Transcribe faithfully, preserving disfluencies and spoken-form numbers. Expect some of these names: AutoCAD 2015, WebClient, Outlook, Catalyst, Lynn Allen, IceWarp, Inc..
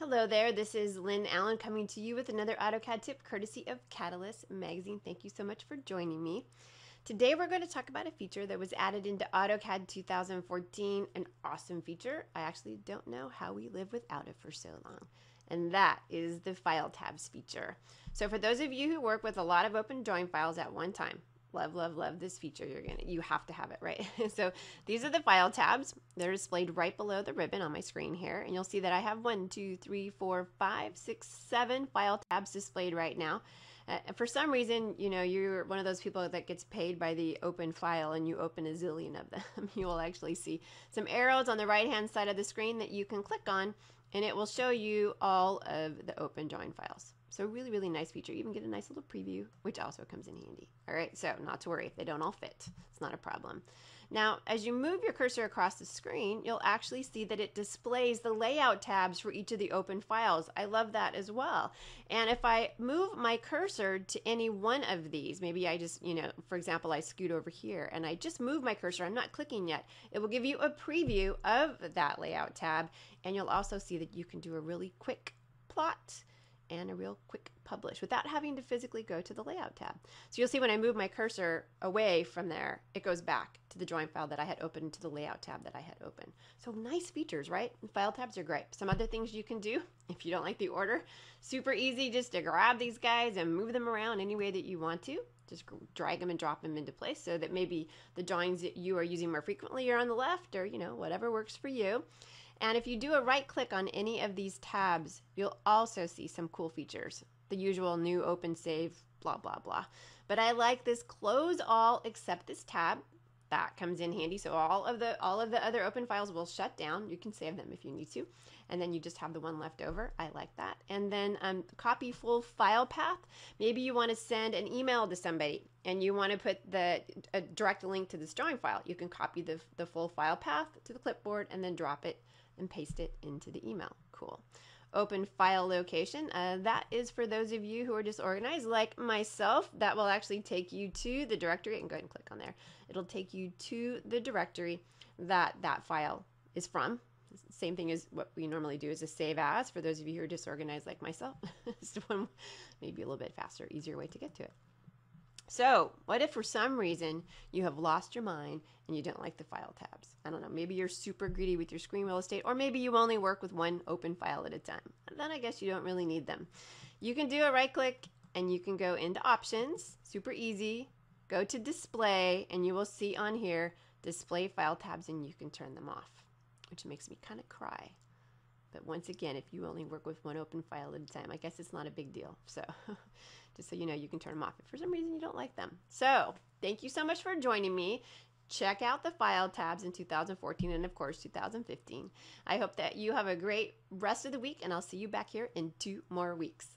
Hello there, this is Lynn Allen coming to you with another AutoCAD tip courtesy of Catalyst magazine. Thank you so much for joining me. Today we're going to talk about a feature that was added into AutoCAD two thousand fourteen, an awesome feature. I actually don't know how we live without it for so long. And that is the File Tabs feature. So for those of you who work with a lot of open drawing files at one time, love, love, love this feature. You're gonna, you have to have it, right? So these are the file tabs. They're displayed right below the ribbon on my screen here. And you'll see that I have one, two, three, four, five, six, seven file tabs displayed right now. Uh, for some reason, you know, you're one of those people that gets paid by the open file and you open a zillion of them. You will actually see some arrows on the right-hand side of the screen that you can click on, and it will show you all of the open drawing files. So really, really nice feature. You even get a nice little preview, which also comes in handy. All right, so not to worry if they don't all fit. It's not a problem. Now, as you move your cursor across the screen, you'll actually see that it displays the layout tabs for each of the open files. I love that as well. And if I move my cursor to any one of these, maybe I just, you know, for example, I scoot over here and I just move my cursor. I'm not clicking yet. It will give you a preview of that layout tab. And you'll also see that you can do a really quick plot and a real quick publish without having to physically go to the layout tab. So you'll see when I move my cursor away from there, it goes back to the drawing file that I had opened, to the layout tab that I had opened. So nice features, right? And file tabs are great. Some other things you can do if you don't like the order, super easy just to grab these guys and move them around any way that you want to. Just drag them and drop them into place so that maybe the drawings that you are using more frequently are on the left, or, you know, whatever works for you. And if you do a right click on any of these tabs, you'll also see some cool features. The usual new, open, save, blah, blah, blah. But I like this close all except this tab. That comes in handy. So all of the all of the other open files will shut down. You can save them if you need to. And then you just have the one left over. I like that. And then um, copy full file path. Maybe you want to send an email to somebody and you want to put the a direct link to this drawing file. You can copy the, the full file path to the clipboard and then drop it and paste it into the email. Cool. Open file location. Uh, that is for those of you who are disorganized like myself. That will actually take you to the directory, and go ahead and click on there. It'll take you to the directory that that file is from. Same thing as what we normally do is a save as, for those of you who are disorganized like myself. It's one maybe a little bit faster, easier way to get to it. So what if for some reason you have lost your mind and you don't like the file tabs? I don't know, maybe you're super greedy with your screen real estate, or maybe you only work with one open file at a time. Then I guess you don't really need them. You can do a right click and you can go into options, super easy, go to display, and you will see on here display file tabs, and you can turn them off, which makes me kind of cry. But once again, if you only work with one open file at a time, I guess it's not a big deal. So just so you know, you can turn them off if for some reason you don't like them. So thank you so much for joining me. Check out the file tabs in two thousand fourteen and, of course, two thousand fifteen. I hope that you have a great rest of the week, and I'll see you back here in two more weeks.